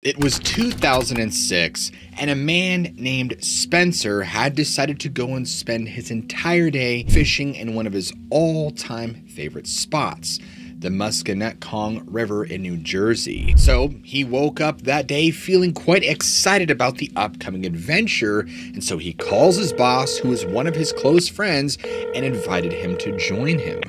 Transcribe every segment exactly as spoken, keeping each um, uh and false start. It was two thousand six, and a man named Spencer had decided to go and spend his entire day fishing in one of his all-time favorite spots, the Musconetcong River in New Jersey. So he woke up that day feeling quite excited about the upcoming adventure, and so he calls his boss, who is one of his close friends, and invited him to join him.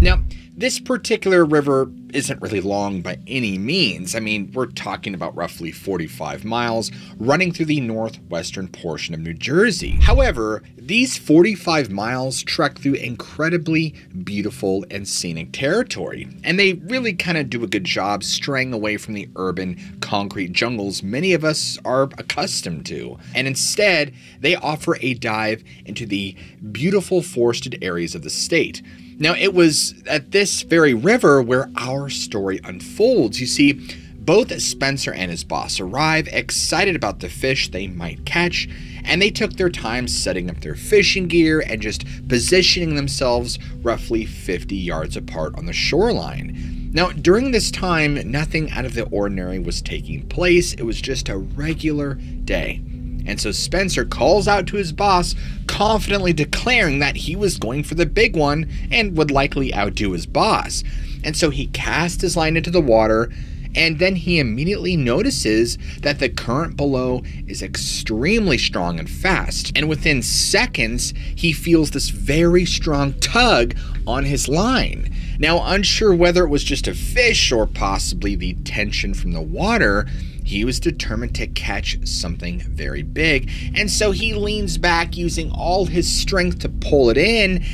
Now, this particular river isn't really long by any means. I mean, we're talking about roughly forty-five miles running through the northwestern portion of New Jersey. However, these forty-five miles trek through incredibly beautiful and scenic territory, and they really kind of do a good job straying away from the urban concrete jungles many of us are accustomed to. And instead, they offer a dive into the beautiful forested areas of the state. Now, it was at this very river where our story unfolds. You see, both Spencer and his boss arrive excited about the fish they might catch, and they took their time setting up their fishing gear and just positioning themselves roughly fifty yards apart on the shoreline. Now, during this time, nothing out of the ordinary was taking place. It was just a regular day. And so Spencer calls out to his boss, confidently declaring that he was going for the big one and would likely outdo his boss. And so he casts his line into the water, and then he immediately notices that the current below is extremely strong and fast. And within seconds, he feels this very strong tug on his line. Now, unsure whether it was just a fish or possibly the tension from the water, he was determined to catch something very big, and so he leans back using all his strength to pull it in,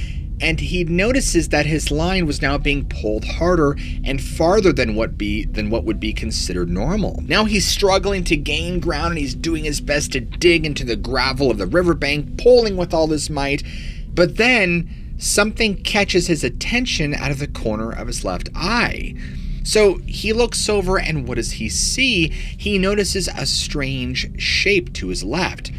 and he notices that his line was now being pulled harder and farther than what be than what would be considered normal. Now he's struggling to gain ground, and he's doing his best to dig into the gravel of the riverbank, pulling with all his might, but then something catches his attention out of the corner of his left eye. So he looks over, and what does he see? He notices a strange shape to his left.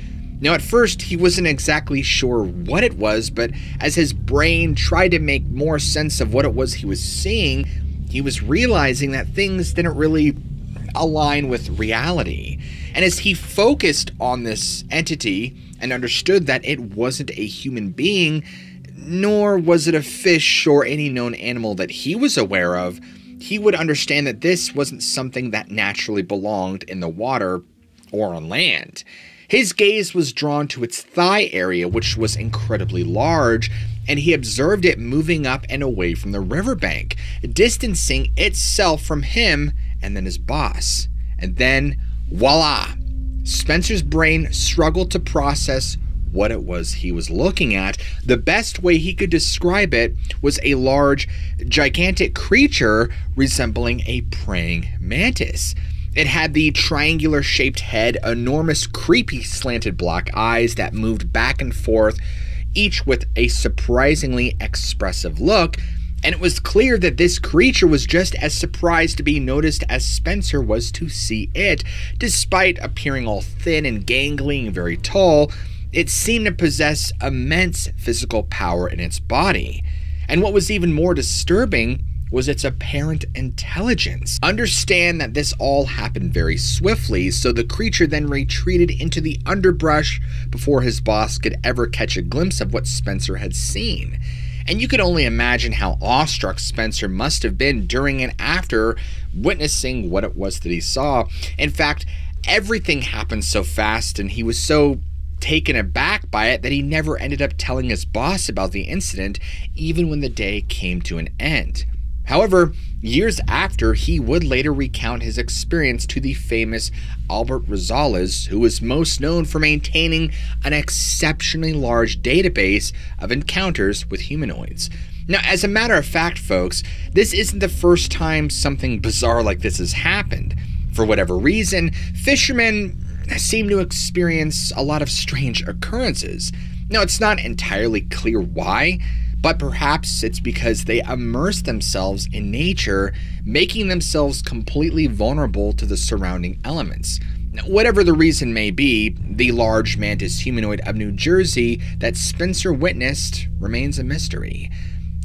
Now, at first, he wasn't exactly sure what it was, but as his brain tried to make more sense of what it was he was seeing, he was realizing that things didn't really align with reality. And as he focused on this entity and understood that it wasn't a human being, nor was it a fish or any known animal that he was aware of, he would understand that this wasn't something that naturally belonged in the water or on land. His gaze was drawn to its thigh area, which was incredibly large, and he observed it moving up and away from the riverbank, distancing itself from him and then his boss. And then, voila! Spencer's brain struggled to process what it was he was looking at. The best way he could describe it was a large, gigantic creature resembling a praying mantis. It had the triangular-shaped head, enormous, creepy, slanted black eyes that moved back and forth, each with a surprisingly expressive look, and it was clear that this creature was just as surprised to be noticed as Spencer was to see it. Despite appearing all thin and gangly and very tall, it seemed to possess immense physical power in its body. And what was even more disturbing was its apparent intelligence. Understand that this all happened very swiftly, so the creature then retreated into the underbrush before his boss could ever catch a glimpse of what Spencer had seen. And you can only imagine how awestruck Spencer must have been during and after witnessing what it was that he saw. In fact, everything happened so fast, and he was so taken aback by it that he never ended up telling his boss about the incident, even when the day came to an end. However, years after, he would later recount his experience to the famous Albert Rosales, who was most known for maintaining an exceptionally large database of encounters with humanoids. Now, as a matter of fact, folks, this isn't the first time something bizarre like this has happened. For whatever reason, fishermen seem to experience a lot of strange occurrences. Now, it's not entirely clear why, but perhaps it's because they immerse themselves in nature, making themselves completely vulnerable to the surrounding elements. Now, whatever the reason may be, the large mantis humanoid of New Jersey that Spencer witnessed remains a mystery.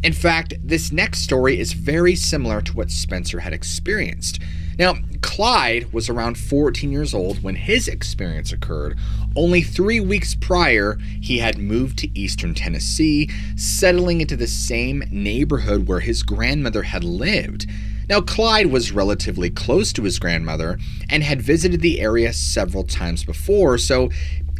In fact, this next story is very similar to what Spencer had experienced. Now, Clyde was around fourteen years old when his experience occurred. Only three weeks prior, he had moved to eastern Tennessee, settling into the same neighborhood where his grandmother had lived. Now, Clyde was relatively close to his grandmother and had visited the area several times before, so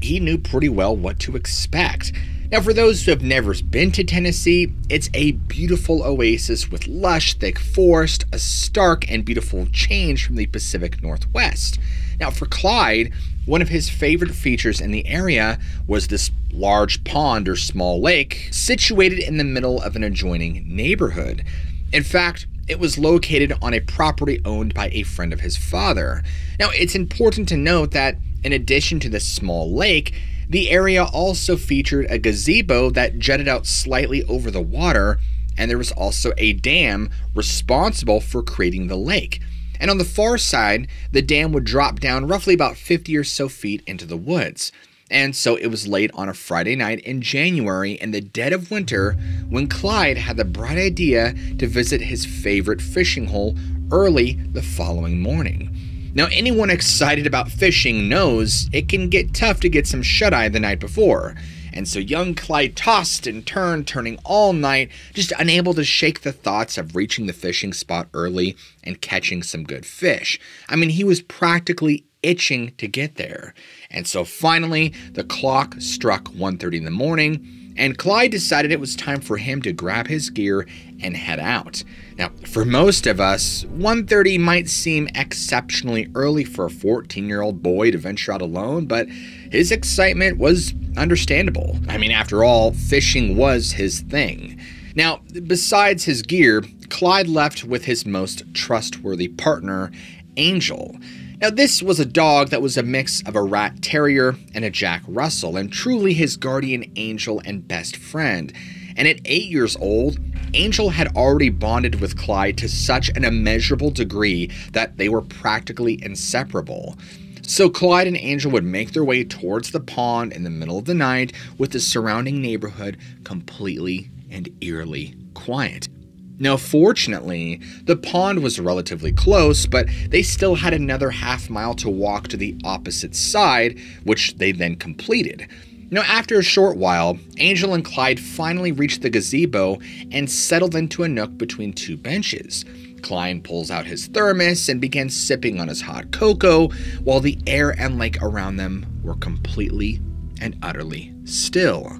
he knew pretty well what to expect. Now, for those who have never been to Tennessee, it's a beautiful oasis with lush, thick forest, a stark and beautiful change from the Pacific Northwest. Now, for Clyde, one of his favorite features in the area was this large pond or small lake situated in the middle of an adjoining neighborhood. In fact, it was located on a property owned by a friend of his father. Now, it's important to note that in addition to this small lake, the area also featured a gazebo that jutted out slightly over the water, and there was also a dam responsible for creating the lake. And on the far side, the dam would drop down roughly about fifty or so feet into the woods. And so it was late on a Friday night in January in the dead of winter when Clyde had the bright idea to visit his favorite fishing hole early the following morning. Now, anyone excited about fishing knows it can get tough to get some shut-eye the night before. And so young Clyde tossed and turned, turning all night, just unable to shake the thoughts of reaching the fishing spot early and catching some good fish. I mean, he was practically itching to get there. And so finally, the clock struck one thirty in the morning, and Clyde decided it was time for him to grab his gear and head out. Now, for most of us, one thirty might seem exceptionally early for a fourteen-year-old boy to venture out alone, but his excitement was understandable. I mean, after all, fishing was his thing. Now, besides his gear, Clyde left with his most trustworthy partner, Angel. Now, this was a dog that was a mix of a rat terrier and a Jack Russell, and truly his guardian angel and best friend. And at eight years old, Angel had already bonded with Clyde to such an immeasurable degree that they were practically inseparable. So Clyde and Angel would make their way towards the pond in the middle of the night with the surrounding neighborhood completely and eerily quiet. Now, fortunately, the pond was relatively close, but they still had another half mile to walk to the opposite side, which they then completed. Now, after a short while, Angel and Clyde finally reached the gazebo and settled into a nook between two benches. Clyde pulls out his thermos and begins sipping on his hot cocoa, while the air and lake around them were completely and utterly still.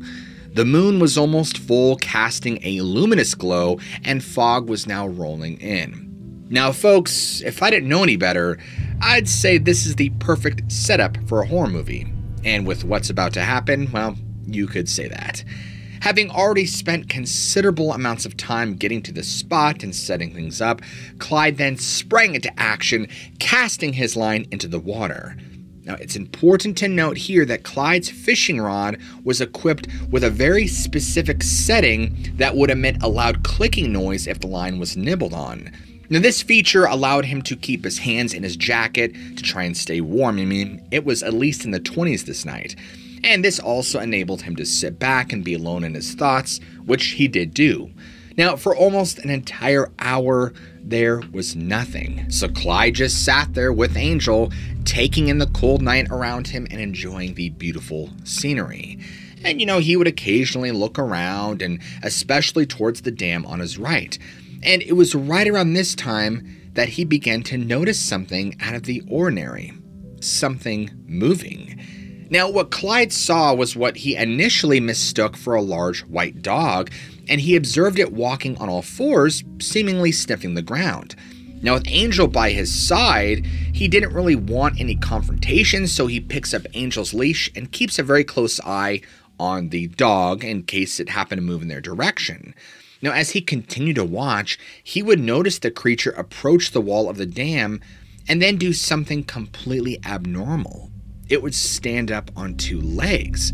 The moon was almost full, casting a luminous glow, and fog was now rolling in. Now, folks, if I didn't know any better, I'd say this is the perfect setup for a horror movie. And with what's about to happen, well, you could say that. Having already spent considerable amounts of time getting to the spot and setting things up, Clyde then sprang into action, casting his line into the water. Now, it's important to note here that Clyde's fishing rod was equipped with a very specific setting that would emit a loud clicking noise if the line was nibbled on. Now, this feature allowed him to keep his hands in his jacket to try and stay warm. I mean, it was at least in the twenties this night. And this also enabled him to sit back and be alone in his thoughts, which he did do. Now, for almost an entire hour, there was nothing. So Clyde just sat there with Angel, taking in the cold night around him and enjoying the beautiful scenery. And, you know, he would occasionally look around, and especially towards the dam on his right. And it was right around this time that he began to notice something out of the ordinary, something moving. Now, what Clyde saw was what he initially mistook for a large white dog, and he observed it walking on all fours, seemingly sniffing the ground. Now, with Angel by his side, he didn't really want any confrontation, so he picks up Angel's leash and keeps a very close eye on the dog in case it happened to move in their direction. Now, as he continued to watch, he would notice the creature approach the wall of the dam and then do something completely abnormal. It would stand up on two legs.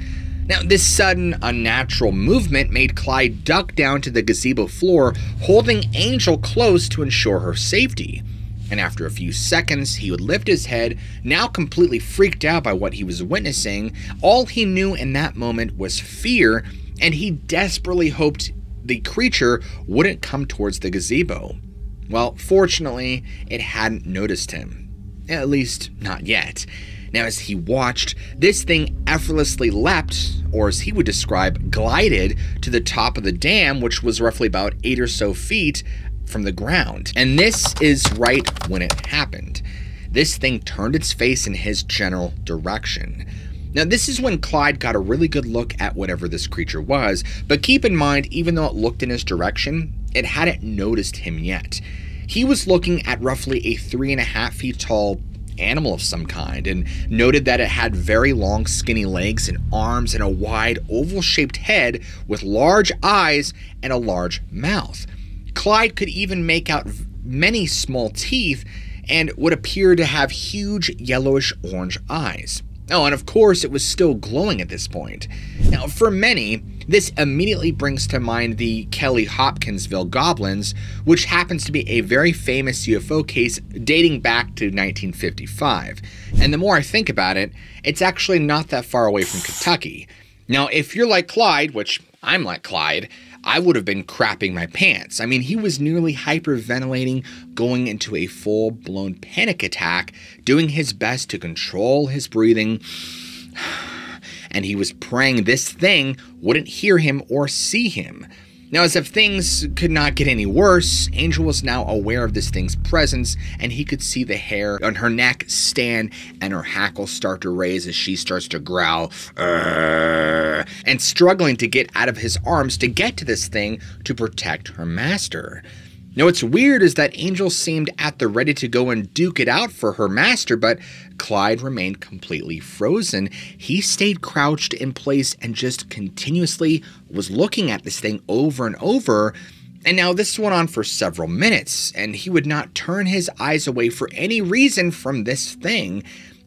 Now, this sudden, unnatural movement made Clyde duck down to the gazebo floor, holding Angel close to ensure her safety. And after a few seconds, he would lift his head, now completely freaked out by what he was witnessing. All he knew in that moment was fear, and he desperately hoped the creature wouldn't come towards the gazebo. Well, fortunately, it hadn't noticed him. At least, not yet. Now, as he watched, this thing effortlessly leapt, or as he would describe, glided to the top of the dam, which was roughly about eight or so feet from the ground. And this is right when it happened. This thing turned its face in his general direction. Now, this is when Clyde got a really good look at whatever this creature was, but keep in mind, even though it looked in his direction, it hadn't noticed him yet. He was looking at roughly a three and a half feet tall animal of some kind, and noted that it had very long skinny legs and arms and a wide oval-shaped head with large eyes and a large mouth. Clyde could even make out many small teeth and would appear to have huge yellowish-orange eyes. Oh, and of course it was still glowing at this point. Now, for many, this immediately brings to mind the Kelly Hopkinsville Goblins, which happens to be a very famous U F O case dating back to nineteen fifty-five. And the more I think about it, it's actually not that far away from Kentucky. Now, if you're like Clyde, which I'm like Clyde, I would have been crapping my pants. I mean, he was nearly hyperventilating, going into a full-blown panic attack, doing his best to control his breathing. And he was praying this thing wouldn't hear him or see him. Now, as if things could not get any worse, Angel was now aware of this thing's presence, and he could see the hair on her neck stand and her hackles start to raise as she starts to growl, "Arr!" and struggling to get out of his arms to get to this thing to protect her master. Now, what's weird is that Angel seemed at the ready to go and duke it out for her master, but Clyde remained completely frozen. He stayed crouched in place and just continuously was looking at this thing over and over. And now this went on for several minutes, and he would not turn his eyes away for any reason from this thing.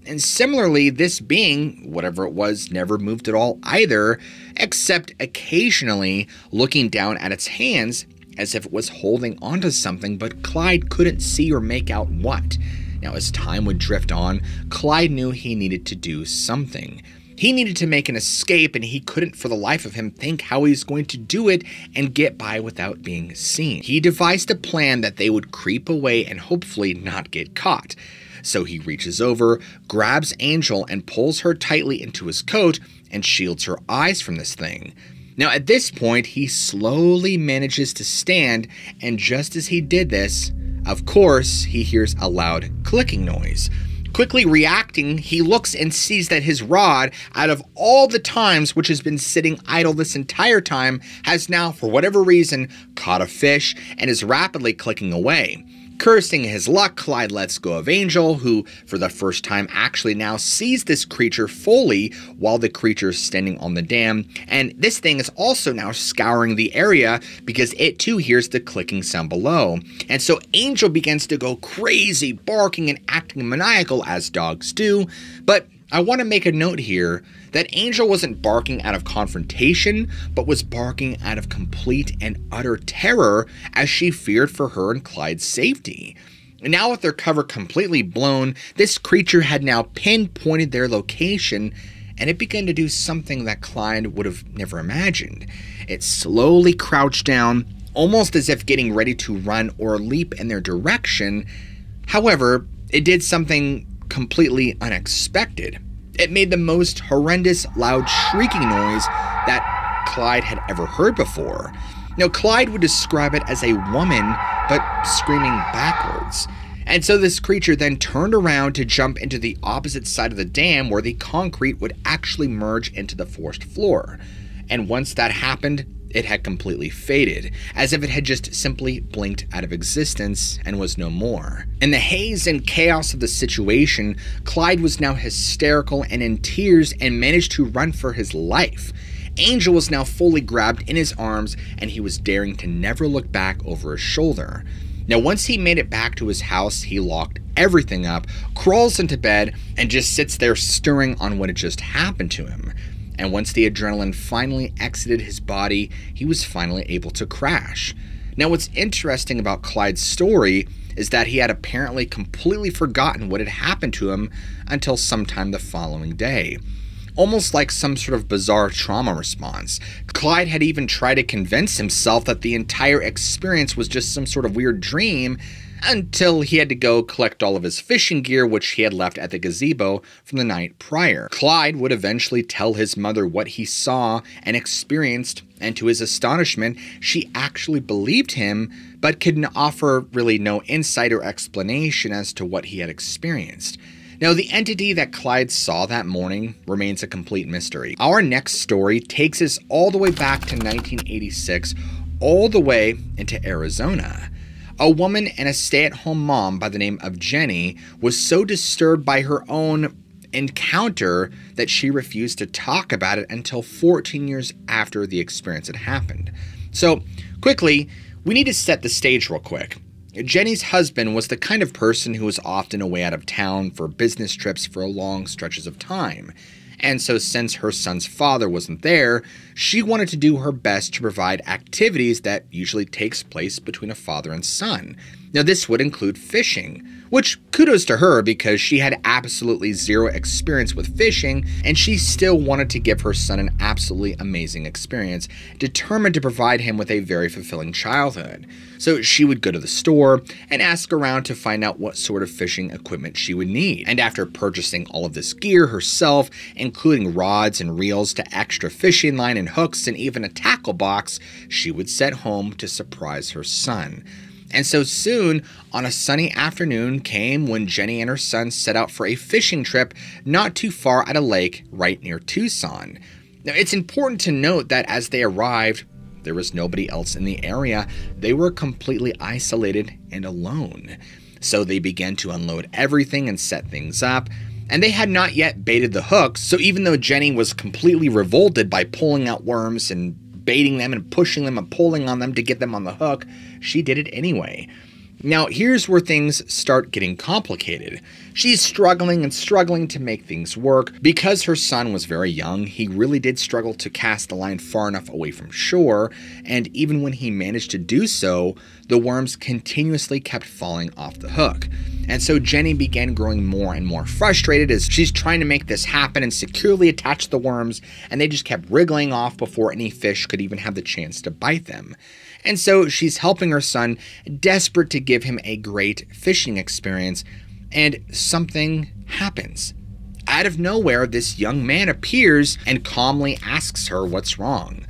And similarly, this being, whatever it was, never moved at all either, except occasionally looking down at its hands, as if it was holding onto something, but Clyde couldn't see or make out what. Now, as time would drift on, Clyde knew he needed to do something. He needed to make an escape, and he couldn't for the life of him think how he was going to do it and get by without being seen. He devised a plan that they would creep away and hopefully not get caught. So he reaches over, grabs Angel, and pulls her tightly into his coat and shields her eyes from this thing. Now, at this point, he slowly manages to stand, and just as he did this, of course, he hears a loud clicking noise. Quickly reacting, he looks and sees that his rod, out of all the times which has been sitting idle this entire time, has now, for whatever reason, caught a fish and is rapidly clicking away. Cursing his luck, Clyde lets go of Angel, who, for the first time, actually now sees this creature fully while the creature is standing on the dam. And this thing is also now scouring the area because it too hears the clicking sound below. And so Angel begins to go crazy, barking and acting maniacal as dogs do. But I want to make a note here that Angel wasn't barking out of confrontation, but was barking out of complete and utter terror as she feared for her and Clyde's safety. Now with their cover completely blown, this creature had now pinpointed their location, and it began to do something that Clyde would have never imagined. It slowly crouched down, almost as if getting ready to run or leap in their direction. However, it did something completely unexpected. It made the most horrendous, loud shrieking noise that Clyde had ever heard before. Now, Clyde would describe it as a woman, but screaming backwards. And so this creature then turned around to jump into the opposite side of the dam where the concrete would actually merge into the forced floor. And once that happened, it had completely faded, as if it had just simply blinked out of existence and was no more. In the haze and chaos of the situation, Clyde was now hysterical and in tears and managed to run for his life. Angel was now fully grabbed in his arms, and he was daring to never look back over his shoulder. Now, once he made it back to his house, he locked everything up, crawls into bed, and just sits there stirring on what had just happened to him. And once the adrenaline finally exited his body, he was finally able to crash. Now, what's interesting about Clyde's story is that he had apparently completely forgotten what had happened to him until sometime the following day. almost like some sort of bizarre trauma response. Clyde had even tried to convince himself that the entire experience was just some sort of weird dream, until he had to go collect all of his fishing gear, which he had left at the gazebo from the night prior. Clyde would eventually tell his mother what he saw and experienced, and to his astonishment, she actually believed him, but could offer really no insight or explanation as to what he had experienced. Now, the entity that Clyde saw that morning remains a complete mystery. Our next story takes us all the way back to nineteen eighty-six, all the way into Arizona. A woman and a stay-at-home mom by the name of Jenny was so disturbed by her own encounter that she refused to talk about it until fourteen years after the experience had happened. So, quickly, we need to set the stage real quick. Jenny's husband was the kind of person who was often away out of town for business trips for long stretches of time. And so since her son's father wasn't there, she wanted to do her best to provide activities that usually takes place between a father and son. Now, this would include fishing, which kudos to her because she had absolutely zero experience with fishing, and she still wanted to give her son an absolutely amazing experience, determined to provide him with a very fulfilling childhood. So she would go to the store and ask around to find out what sort of fishing equipment she would need. And after purchasing all of this gear herself, including rods and reels to extra fishing line and hooks and even a tackle box, she would set home to surprise her son. And so soon, on a sunny afternoon came when Jenny and her son set out for a fishing trip not too far at a lake right near Tucson. Now, it's important to note that as they arrived, there was nobody else in the area. They were completely isolated and alone. So they began to unload everything and set things up, and they had not yet baited the hooks, so even though Jenny was completely revolted by pulling out worms and baiting them and pushing them and pulling on them to get them on the hook, she did it anyway. Now, here's where things start getting complicated. She's struggling and struggling to make things work. Because her son was very young, he really did struggle to cast the line far enough away from shore, and even when he managed to do so, the worms continuously kept falling off the hook. And so Jenny began growing more and more frustrated as she's trying to make this happen and securely attach the worms, and they just kept wriggling off before any fish could even have the chance to bite them. And so she's helping her son, desperate to give him a great fishing experience, and something happens. Out of nowhere, this young man appears and calmly asks her what's wrong.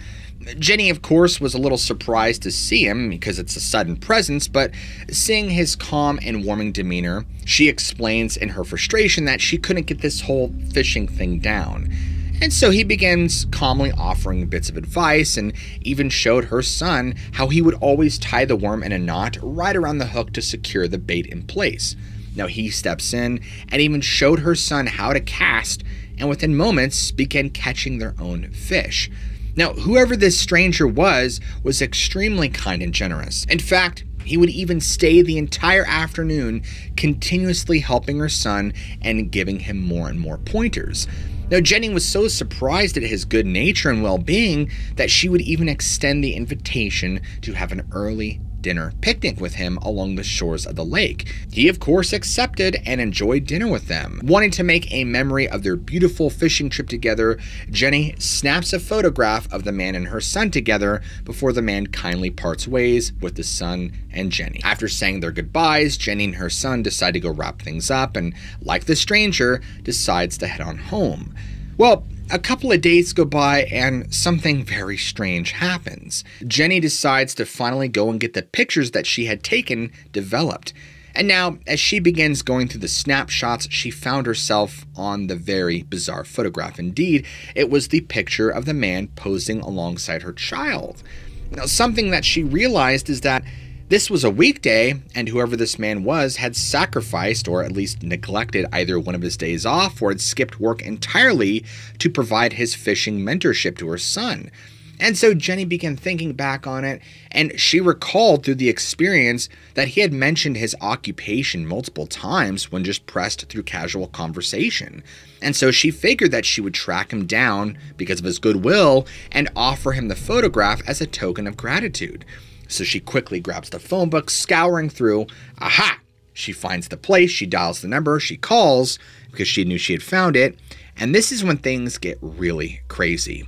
Jenny, of course, was a little surprised to see him because it's a sudden presence, but seeing his calm and warming demeanor, she explains in her frustration that she couldn't get this whole fishing thing down. And so he begins calmly offering bits of advice and even showed her son how he would always tie the worm in a knot right around the hook to secure the bait in place. Now he steps in and even showed her son how to cast, and within moments began catching their own fish. Now, whoever this stranger was, was extremely kind and generous. In fact, he would even stay the entire afternoon, continuously helping her son and giving him more and more pointers. Now, Jenny was so surprised at his good nature and well-being that she would even extend the invitation to have an early dinner picnic with him along the shores of the lake. He, of course, accepted and enjoyed dinner with them. Wanting to make a memory of their beautiful fishing trip together, Jenny snaps a photograph of the man and her son together before the man kindly parts ways with the son and Jenny. After saying their goodbyes, Jenny and her son decide to go wrap things up and, like the stranger, decides to head on home. Well, a couple of days go by and something very strange happens. Jenny decides to finally go and get the pictures that she had taken developed. And now, as she begins going through the snapshots, she found herself on the very bizarre photograph. Indeed, it was the picture of the man posing alongside her child. Now, something that she realized is that this was a weekday, and whoever this man was had sacrificed or at least neglected either one of his days off or had skipped work entirely to provide his fishing mentorship to her son. And so Jenny began thinking back on it, and she recalled through the experience that he had mentioned his occupation multiple times when just pressed through casual conversation. And so she figured that she would track him down because of his goodwill and offer him the photograph as a token of gratitude. So she quickly grabs the phone book, scouring through. Aha! She finds the place, she dials the number, she calls, because she knew she had found it, and this is when things get really crazy.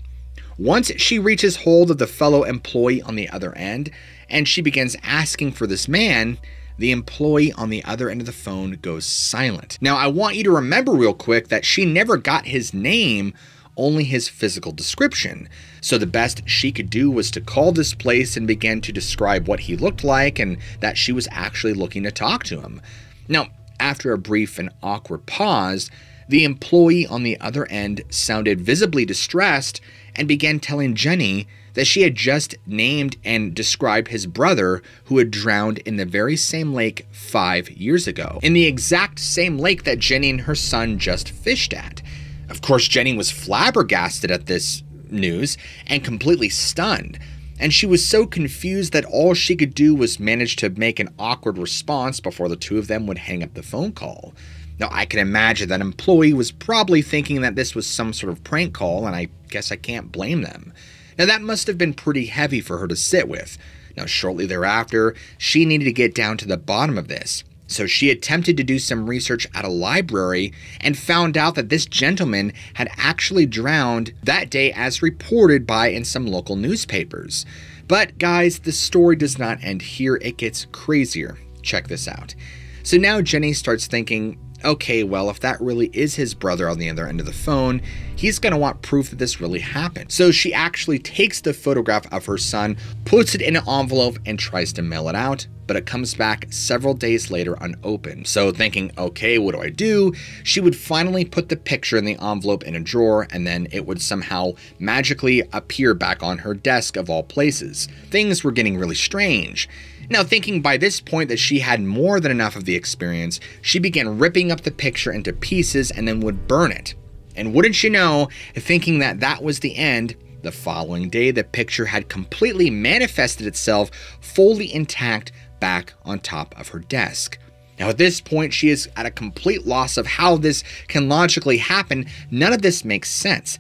Once she reaches hold of the fellow employee on the other end, and she begins asking for this man, the employee on the other end of the phone goes silent. Now, I want you to remember real quick that she never got his name, only his physical description. So the best she could do was to call this place and begin to describe what he looked like and that she was actually looking to talk to him. Now, after a brief and awkward pause, the employee on the other end sounded visibly distressed and began telling Jenny that she had just named and described his brother who had drowned in the very same lake five years ago, in the exact same lake that Jenny and her son just fished at. Of course, Jenny was flabbergasted at this news and completely stunned, and she was so confused that all she could do was manage to make an awkward response before the two of them would hang up the phone call. Now, I can imagine that employee was probably thinking that this was some sort of prank call, and I guess I can't blame them. Now, that must have been pretty heavy for her to sit with. Now, shortly thereafter, she needed to get down to the bottom of this. So she attempted to do some research at a library and found out that this gentleman had actually drowned that day as reported by in some local newspapers. But guys, the story does not end here. It gets crazier. Check this out. So now Jenny starts thinking, okay, well, if that really is his brother on the other end of the phone, he's going to want proof that this really happened. So she actually takes the photograph of her son, puts it in an envelope, and tries to mail it out, but it comes back several days later unopened. So thinking, okay, what do I do? She would finally put the picture in the envelope in a drawer, and then it would somehow magically appear back on her desk of all places. Things were getting really strange. Now, thinking by this point that she had more than enough of the experience, she began ripping up the picture into pieces and then would burn it. And wouldn't you know, thinking that that was the end, the following day the picture had completely manifested itself, fully intact, back on top of her desk. Now, at this point, she is at a complete loss of how this can logically happen. None of this makes sense.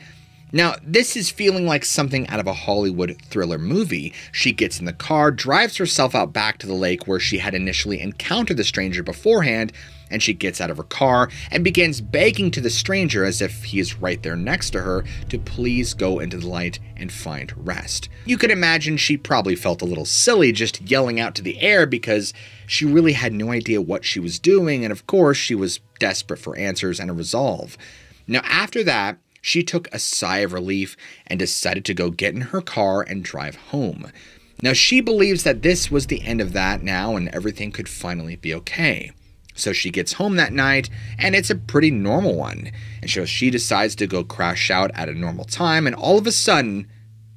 Now, this is feeling like something out of a Hollywood thriller movie. She gets in the car, drives herself out back to the lake where she had initially encountered the stranger beforehand, and she gets out of her car and begins begging to the stranger as if he is right there next to her to please go into the light and find rest. You can imagine she probably felt a little silly just yelling out to the air because she really had no idea what she was doing, and of course, she was desperate for answers and a resolve. Now, after that, she took a sigh of relief and decided to go get in her car and drive home. Now, she believes that this was the end of that now and everything could finally be okay. So she gets home that night, and it's a pretty normal one. And so she decides to go crash out at a normal time, and all of a sudden,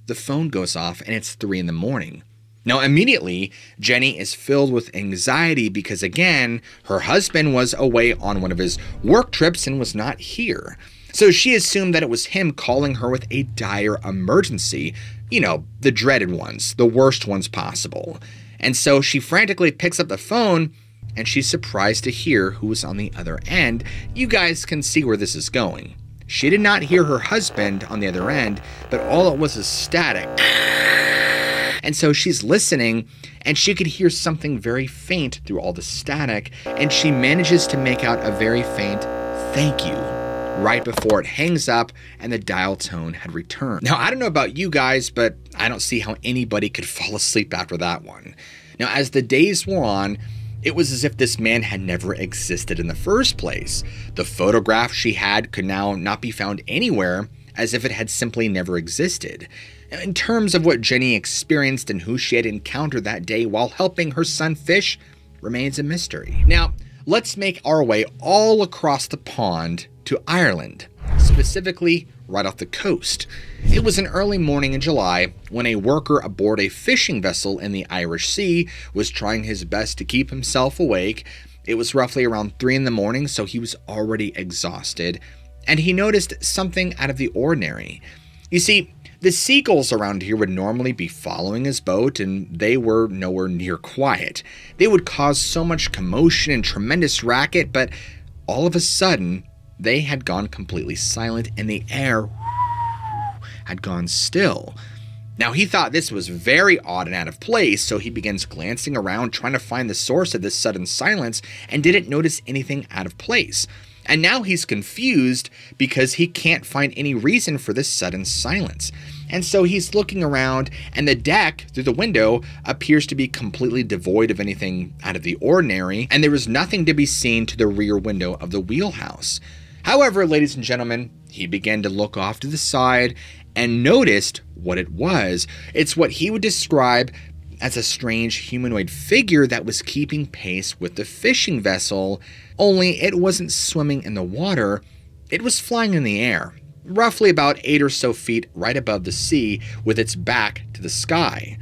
the phone goes off and it's three in the morning. Now, immediately, Jenny is filled with anxiety because, again, her husband was away on one of his work trips and was not here. So she assumed that it was him calling her with a dire emergency, you know, the dreaded ones, the worst ones possible. And so she frantically picks up the phone, and she's surprised to hear who was on the other end. You guys can see where this is going. She did not hear her husband on the other end, but all it was is static. And so she's listening, and she could hear something very faint through all the static, and she manages to make out a very faint thank you right before it hangs up and the dial tone had returned. Now, I don't know about you guys, but I don't see how anybody could fall asleep after that one. Now, as the days wore on, it was as if this man had never existed in the first place. The photograph she had could now not be found anywhere, as if it had simply never existed. In terms of what Jenny experienced and who she had encountered that day while helping her son fish remains a mystery. Now, let's make our way all across the pond to Ireland, specifically right off the coast. It was an early morning in July when a worker aboard a fishing vessel in the Irish Sea was trying his best to keep himself awake. It was roughly around three in the morning, so he was already exhausted, and he noticed something out of the ordinary. You see, the seagulls around here would normally be following his boat, and they were nowhere near quiet. They would cause so much commotion and tremendous racket, but all of a sudden, they had gone completely silent and the air had gone still. Now, he thought this was very odd and out of place, so he begins glancing around trying to find the source of this sudden silence and didn't notice anything out of place. and now he's confused because he can't find any reason for this sudden silence. And so he's looking around, and the deck through the window appears to be completely devoid of anything out of the ordinary, and there is nothing to be seen to the rear window of the wheelhouse. However, ladies and gentlemen, he began to look off to the side and noticed what it was. It's what he would describe as a strange humanoid figure that was keeping pace with the fishing vessel, only it wasn't swimming in the water, it was flying in the air, roughly about eight or so feet right above the sea with its back to the sky.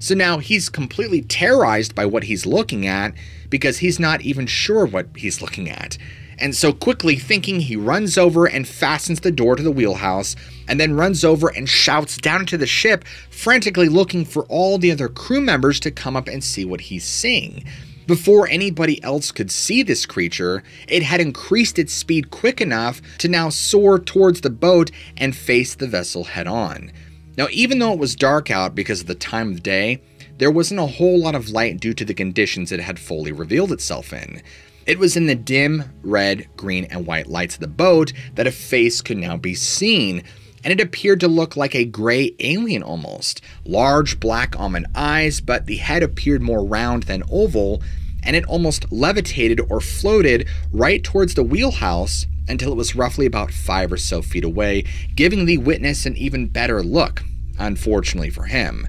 So now he's completely terrorized by what he's looking at because he's not even sure what he's looking at. And so quickly thinking, he runs over and fastens the door to the wheelhouse, and then runs over and shouts down into the ship, frantically looking for all the other crew members to come up and see what he's seeing. Before anybody else could see this creature, it had increased its speed quick enough to now soar towards the boat and face the vessel head on. Now, even though it was dark out because of the time of day, there wasn't a whole lot of light due to the conditions it had fully revealed itself in. It was in the dim red, green, and white lights of the boat that a face could now be seen, and it appeared to look like a gray alien almost. Large black almond eyes, but the head appeared more round than oval, and it almost levitated or floated right towards the wheelhouse until it was roughly about five or so feet away, giving the witness an even better look, unfortunately for him.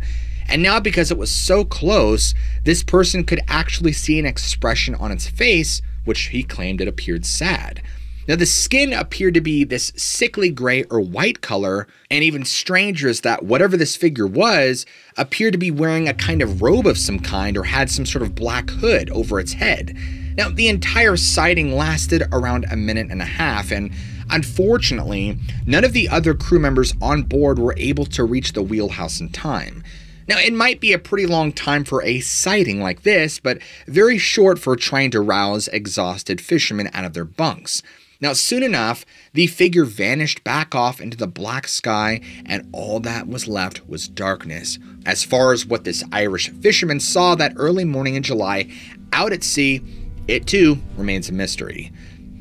And now, because it was so close, this person could actually see an expression on its face, which he claimed it appeared sad. Now, the skin appeared to be this sickly gray or white color, and even stranger is that whatever this figure was appeared to be wearing a kind of robe of some kind or had some sort of black hood over its head. Now, the entire sighting lasted around a minute and a half, and unfortunately, none of the other crew members on board were able to reach the wheelhouse in time. Now, it might be a pretty long time for a sighting like this, but very short for trying to rouse exhausted fishermen out of their bunks. Now, soon enough, the figure vanished back off into the black sky, and all that was left was darkness. As far as what this Irish fisherman saw that early morning in July out at sea, it too remains a mystery.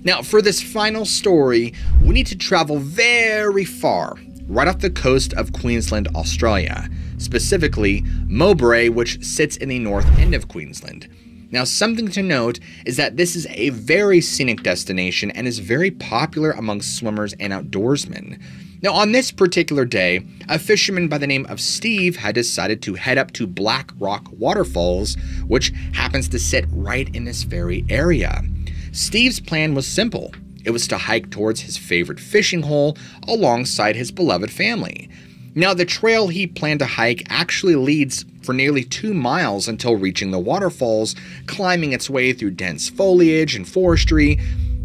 Now, for this final story, we need to travel very far, right off the coast of Queensland, Australia. Specifically, Mowbray, which sits in the north end of Queensland. Now, something to note is that this is a very scenic destination and is very popular among swimmers and outdoorsmen. Now, on this particular day, a fisherman by the name of Steve had decided to head up to Black Rock Waterfalls, which happens to sit right in this very area. Steve's plan was simple. It was to hike towards his favorite fishing hole alongside his beloved family. Now, the trail he planned to hike actually leads for nearly two miles until reaching the waterfalls, climbing its way through dense foliage and forestry.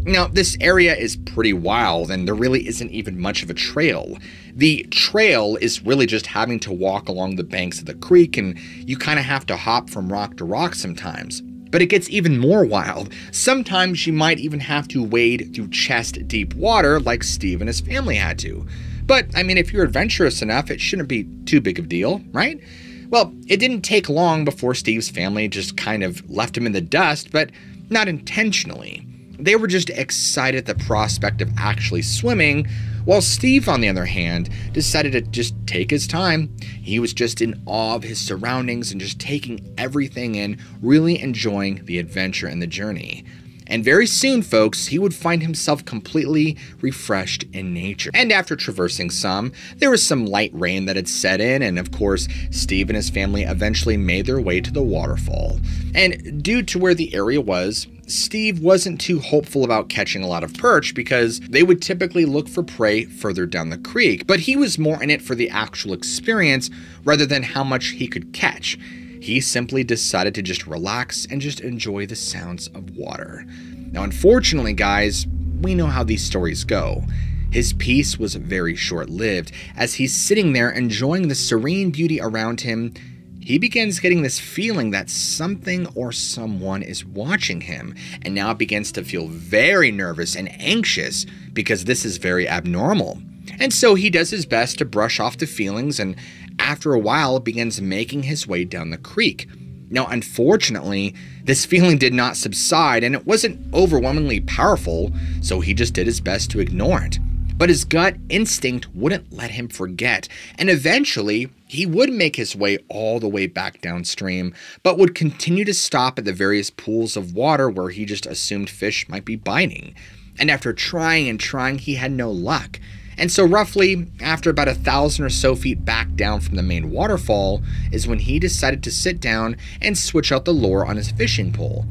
Now, this area is pretty wild, and there really isn't even much of a trail. The trail is really just having to walk along the banks of the creek, and you kind of have to hop from rock to rock sometimes. But it gets even more wild. Sometimes you might even have to wade through chest-deep water like Steve and his family had to. But, I mean, if you're adventurous enough, it shouldn't be too big of a deal, right? Well, it didn't take long before Steve's family just kind of left him in the dust, but not intentionally. They were just excited at the prospect of actually swimming, while Steve, on the other hand, decided to just take his time. He was just in awe of his surroundings and just taking everything in, really enjoying the adventure and the journey. And very soon, folks, he would find himself completely refreshed in nature. And after traversing some, there was some light rain that had set in, and of course, Steve and his family eventually made their way to the waterfall. And due to where the area was, Steve wasn't too hopeful about catching a lot of perch because they would typically look for prey further down the creek, but he was more in it for the actual experience rather than how much he could catch. He simply decided to just relax and just enjoy the sounds of water. Now, unfortunately, guys, we know how these stories go. His peace was very short-lived. As he's sitting there enjoying the serene beauty around him, he begins getting this feeling that something or someone is watching him, and now begins to feel very nervous and anxious because this is very abnormal. And so he does his best to brush off the feelings, and after a while begins making his way down the creek. Now, unfortunately, this feeling did not subside and it wasn't overwhelmingly powerful, so he just did his best to ignore it. But his gut instinct wouldn't let him forget, and eventually he would make his way all the way back downstream, but would continue to stop at the various pools of water where he just assumed fish might be biting. And after trying and trying, he had no luck. And so roughly after about a thousand or so feet back down from the main waterfall is when he decided to sit down and switch out the lure on his fishing pole.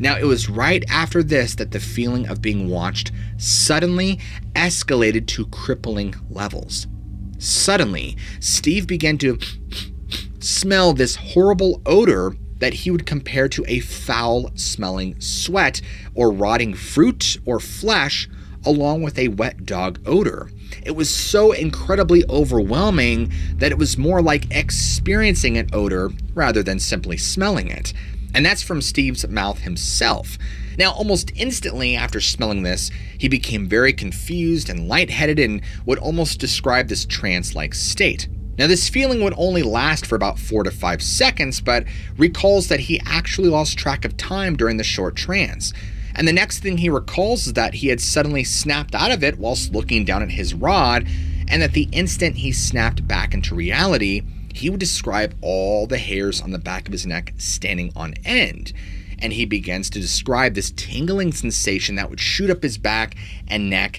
Now, it was right after this that the feeling of being watched suddenly escalated to crippling levels. Suddenly, Steve began to smell this horrible odor that he would compare to a foul-smelling sweat or rotting fruit or flesh, along with a wet dog odor. It was so incredibly overwhelming that it was more like experiencing an odor rather than simply smelling it. And that's from Steve's mouth himself. Now, almost instantly after smelling this, he became very confused and lightheaded and would almost describe this trance-like state. Now, this feeling would only last for about four to five seconds, but recalls that he actually lost track of time during the short trance. And the next thing he recalls is that he had suddenly snapped out of it whilst looking down at his rod, and that the instant he snapped back into reality, he would describe all the hairs on the back of his neck standing on end. And he begins to describe this tingling sensation that would shoot up his back and neck,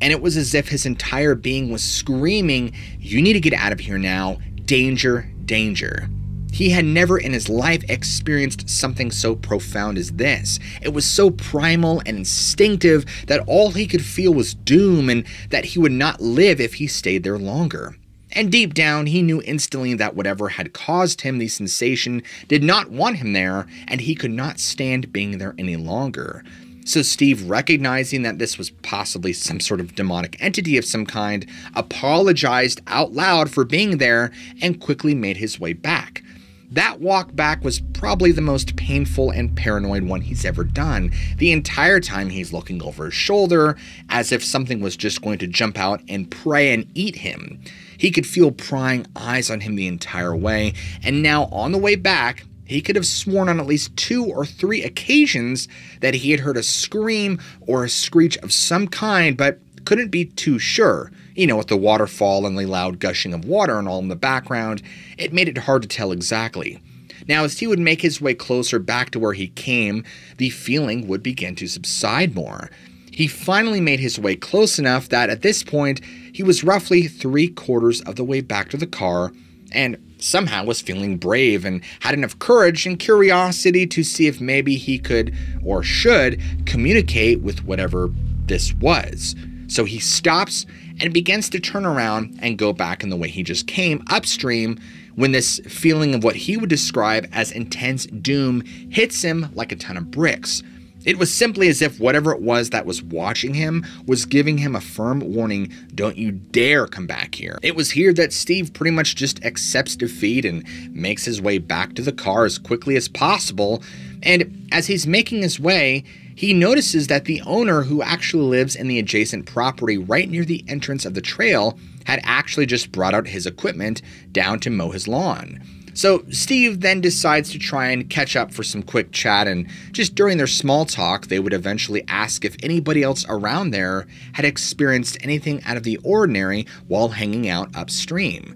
and it was as if his entire being was screaming, "You need to get out of here now, danger, danger." He had never in his life experienced something so profound as this. It was so primal and instinctive that all he could feel was doom and that he would not live if he stayed there longer. And deep down, he knew instantly that whatever had caused him the sensation did not want him there, and he could not stand being there any longer. So Steve, recognizing that this was possibly some sort of demonic entity of some kind, apologized out loud for being there and quickly made his way back. That walk back was probably the most painful and paranoid one he's ever done. The entire time he's looking over his shoulder as if something was just going to jump out and prey and eat him. He could feel prying eyes on him the entire way, and now on the way back, he could have sworn on at least two or three occasions that he had heard a scream or a screech of some kind, but couldn't be too sure. You know, with the waterfall and the loud gushing of water and all in the background, it made it hard to tell exactly. Now, as he would make his way closer back to where he came, the feeling would begin to subside more. He finally made his way close enough that at this point, he was roughly three quarters of the way back to the car and somehow was feeling brave and had enough courage and curiosity to see if maybe he could or should communicate with whatever this was. So he stops and begins to turn around and go back in the way he just came upstream when this feeling of what he would describe as intense doom hits him like a ton of bricks. It was simply as if whatever it was that was watching him was giving him a firm warning, don't you dare come back here. It was here that Steve pretty much just accepts defeat and makes his way back to the car as quickly as possible. And as he's making his way, he notices that the owner, who actually lives in the adjacent property right near the entrance of the trail, had actually just brought out his equipment down to mow his lawn. So Steve then decides to try and catch up for some quick chat, and just during their small talk, they would eventually ask if anybody else around there had experienced anything out of the ordinary while hanging out upstream.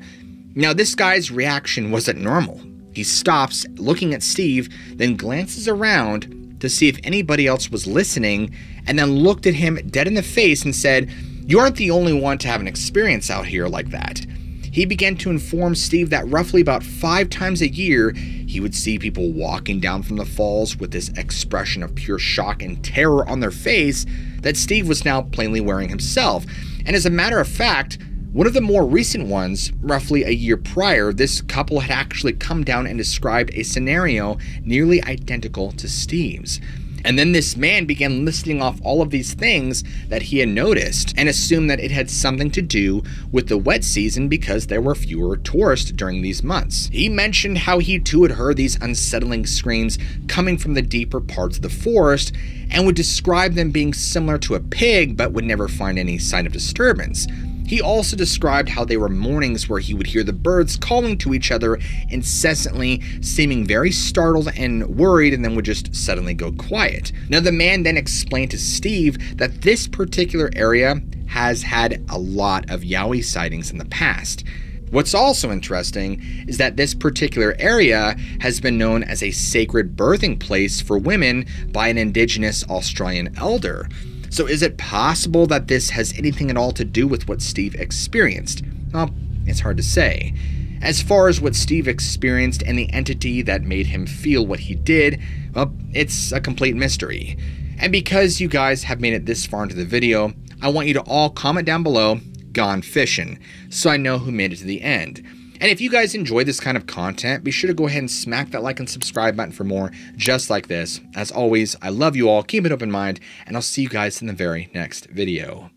Now, this guy's reaction wasn't normal. He stops, looking at Steve, then glances around to see if anybody else was listening, and then looked at him dead in the face and said, "You aren't the only one to have an experience out here like that." He began to inform Steve that roughly about five times a year, he would see people walking down from the falls with this expression of pure shock and terror on their face that Steve was now plainly wearing himself. And as a matter of fact, one of the more recent ones, roughly a year prior, this couple had actually come down and described a scenario nearly identical to Steve's. And then this man began listing off all of these things that he had noticed and assumed that it had something to do with the wet season because there were fewer tourists during these months. He mentioned how he too had heard these unsettling screams coming from the deeper parts of the forest and would describe them being similar to a pig but would never find any sign of disturbance. He also described how there were mornings where he would hear the birds calling to each other incessantly, seeming very startled and worried, and then would just suddenly go quiet. Now, the man then explained to Steve that this particular area has had a lot of Yowie sightings in the past. What's also interesting is that this particular area has been known as a sacred birthing place for women by an indigenous Australian elder. So is it possible that this has anything at all to do with what Steve experienced? Well, it's hard to say. As far as what Steve experienced and the entity that made him feel what he did, well, it's a complete mystery. And because you guys have made it this far into the video, I want you to all comment down below, "Gone fishing," so I know who made it to the end. And if you guys enjoy this kind of content, be sure to go ahead and smack that like and subscribe button for more just like this. As always, I love you all, keep an open mind, and I'll see you guys in the very next video.